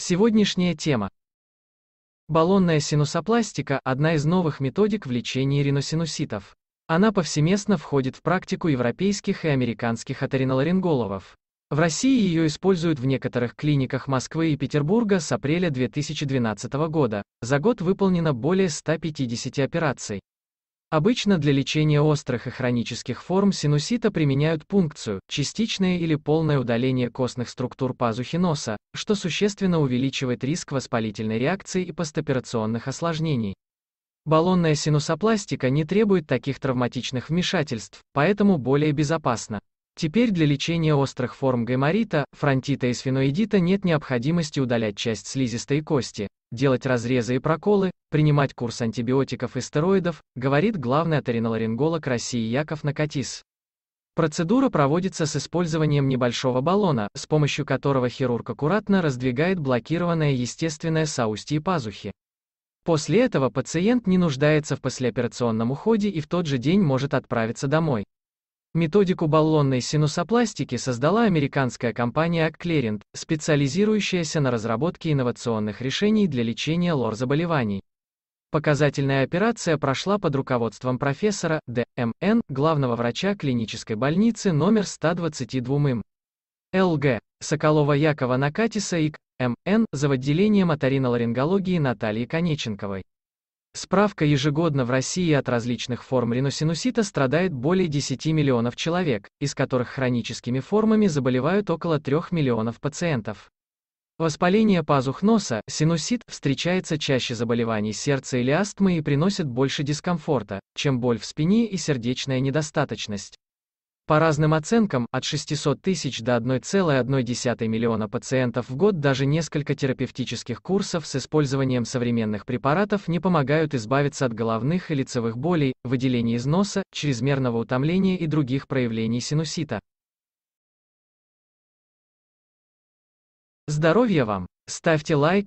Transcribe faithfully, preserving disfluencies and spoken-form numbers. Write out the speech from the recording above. Сегодняшняя тема. Баллонная синусопластика – одна из новых методик в лечении риносинуситов. Она повсеместно входит в практику европейских и американских оториноларингологов. В России ее используют в некоторых клиниках Москвы и Петербурга с апреля две тысячи двенадцатого года. За год выполнено более ста пятидесяти операций. Обычно для лечения острых и хронических форм синусита применяют пункцию, частичное или полное удаление костных структур пазухи носа, что существенно увеличивает риск воспалительной реакции и постоперационных осложнений. Баллонная синусопластика не требует таких травматичных вмешательств, поэтому более безопасна. Теперь для лечения острых форм гайморита, фронтита и сфеноидита нет необходимости удалять часть слизистой кости, делать разрезы и проколы, принимать курс антибиотиков и стероидов, говорит главный оториноларинголог России Яков Накатис. Процедура проводится с использованием небольшого баллона, с помощью которого хирург аккуратно раздвигает блокированное естественное соустье пазухи. После этого пациент не нуждается в послеоперационном уходе и в тот же день может отправиться домой. Методику баллонной синусопластики создала американская компания Acclarent, специализирующаяся на разработке инновационных решений для лечения лор-заболеваний. Показательная операция прошла под руководством профессора Д М Н, главного врача клинической больницы номер сто двадцать два Л Г Соколова Якова Накатиса и К М Н за отделением оториноларингологии Натальи Конеченковой. Справка: ежегодно в России от различных форм риносинусита страдает более десяти миллионов человек, из которых хроническими формами заболевают около трёх миллионов пациентов. Воспаление пазух носа, синусит, встречается чаще заболеваний сердца или астмы и приносит больше дискомфорта, чем боль в спине и сердечная недостаточность. По разным оценкам, от шестисот тысяч до одного целого одной десятой миллиона пациентов в год даже несколько терапевтических курсов с использованием современных препаратов не помогают избавиться от головных и лицевых болей, выделений из носа, чрезмерного утомления и других проявлений синусита. Здоровья вам! Ставьте лайк и